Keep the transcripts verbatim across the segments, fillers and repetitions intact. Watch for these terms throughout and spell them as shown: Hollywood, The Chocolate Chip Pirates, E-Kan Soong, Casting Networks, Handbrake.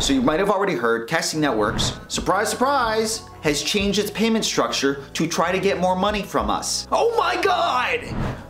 So you might have already heard, Casting Networks, surprise, surprise, has changed its payment structure to try to get more money from us. Oh my God!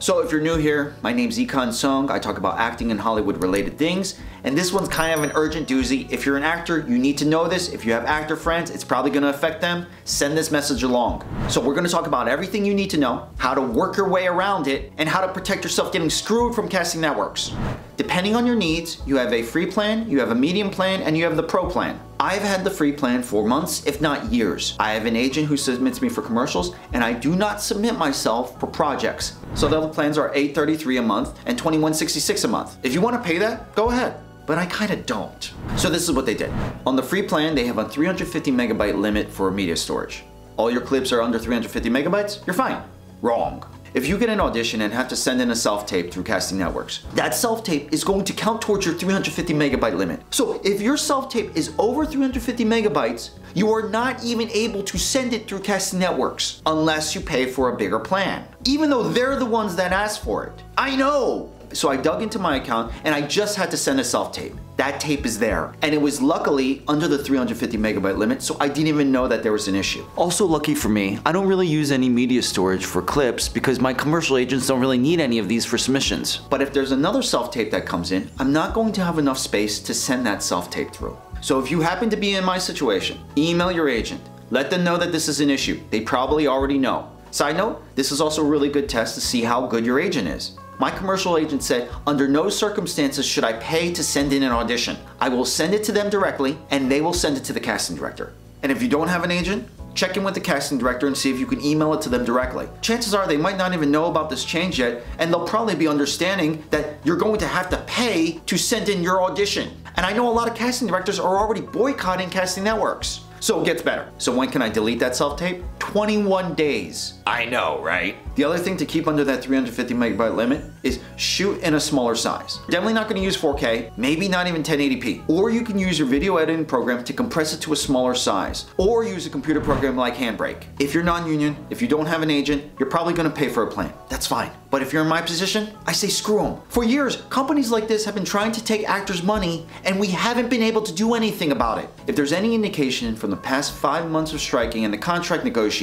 So if you're new here, my name's E-Kan Soong. I talk about acting and Hollywood related things. And this one's kind of an urgent doozy. If you're an actor, you need to know this. If you have actor friends, it's probably gonna affect them. Send this message along. So we're gonna talk about everything you need to know, how to work your way around it, and how to protect yourself getting screwed from Casting Networks. Depending on your needs, you have a free plan, you have a medium plan, and you have the pro plan. I've had the free plan for months, if not years. I have an agent who submits me for commercials, and I do not submit myself for projects. So the other plans are eight thirty-three a month and twenty-one sixty-six a month. If you want to pay that, go ahead. But I kind of don't. So this is what they did. On the free plan, they have a three hundred fifty megabyte limit for media storage. All your clips are under three hundred fifty megabytes, you're fine. Wrong. If you get an audition and have to send in a self-tape through Casting Networks, that self-tape is going to count towards your three hundred fifty megabyte limit. So if your self-tape is over three hundred fifty megabytes, you are not even able to send it through Casting Networks unless you pay for a bigger plan, even though they're the ones that asked for it. I know. So I dug into my account and I just had to send a self-tape. That tape is there. And it was luckily under the three hundred fifty megabyte limit, so I didn't even know that there was an issue. Also lucky for me, I don't really use any media storage for clips because my commercial agents don't really need any of these for submissions. But if there's another self-tape that comes in, I'm not going to have enough space to send that self-tape through. So if you happen to be in my situation, email your agent. Let them know that this is an issue. They probably already know. Side note, this is also a really good test to see how good your agent is. My commercial agent said, under no circumstances should I pay to send in an audition. I will send it to them directly and they will send it to the casting director. And if you don't have an agent, check in with the casting director and see if you can email it to them directly. Chances are they might not even know about this change yet, and they'll probably be understanding that you're going to have to pay to send in your audition. And I know a lot of casting directors are already boycotting Casting Networks. So it gets better. So when can I delete that self-tape? twenty-one days. I know, right? The other thing to keep under that three hundred fifty megabyte limit is shoot in a smaller size. You're definitely not gonna use four K, maybe not even ten eighty p. Or you can use your video editing program to compress it to a smaller size, or use a computer program like Handbrake. If you're non-union, if you don't have an agent, you're probably gonna pay for a plan. That's fine. But if you're in my position, I say screw them. For years, companies like this have been trying to take actors' money, and we haven't been able to do anything about it. If there's any indication from the past five months of striking and the contract negotiations,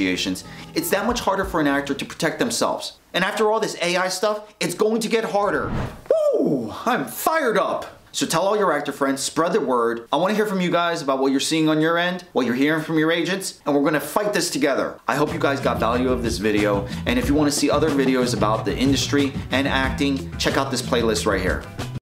it's that much harder for an actor to protect themselves. And after all this A I stuff, it's going to get harder. Woo! I'm fired up! So tell all your actor friends, spread the word. I want to hear from you guys about what you're seeing on your end, what you're hearing from your agents, and we're going to fight this together. I hope you guys got value of this video, and if you want to see other videos about the industry and acting, check out this playlist right here.